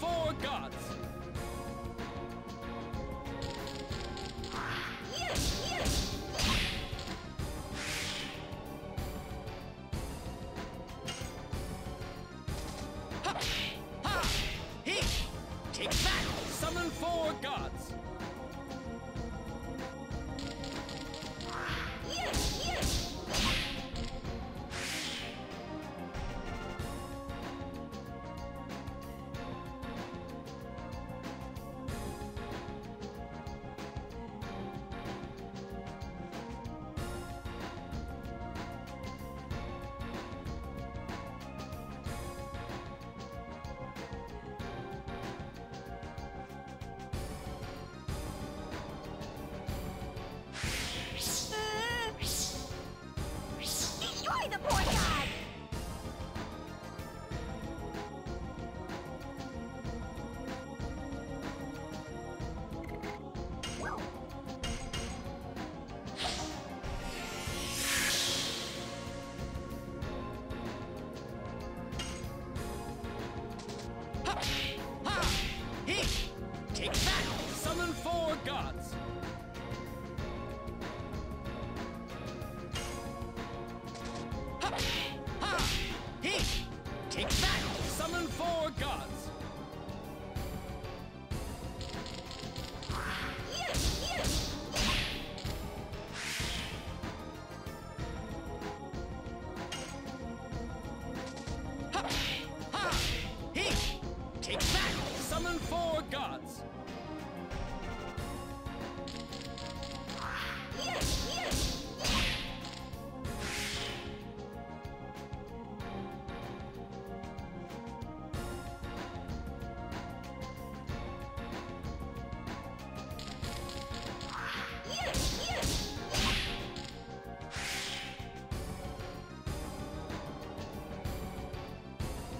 four gods. Take that! Summon four gods.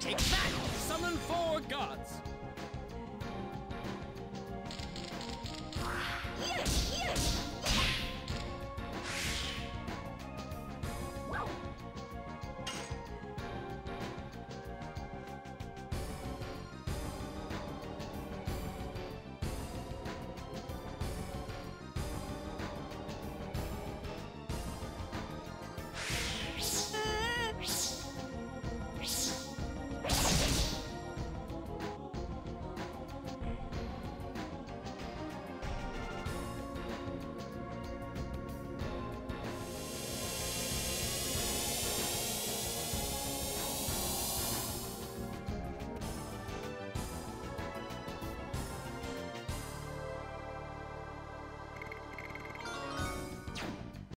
Take that! Summon four gods!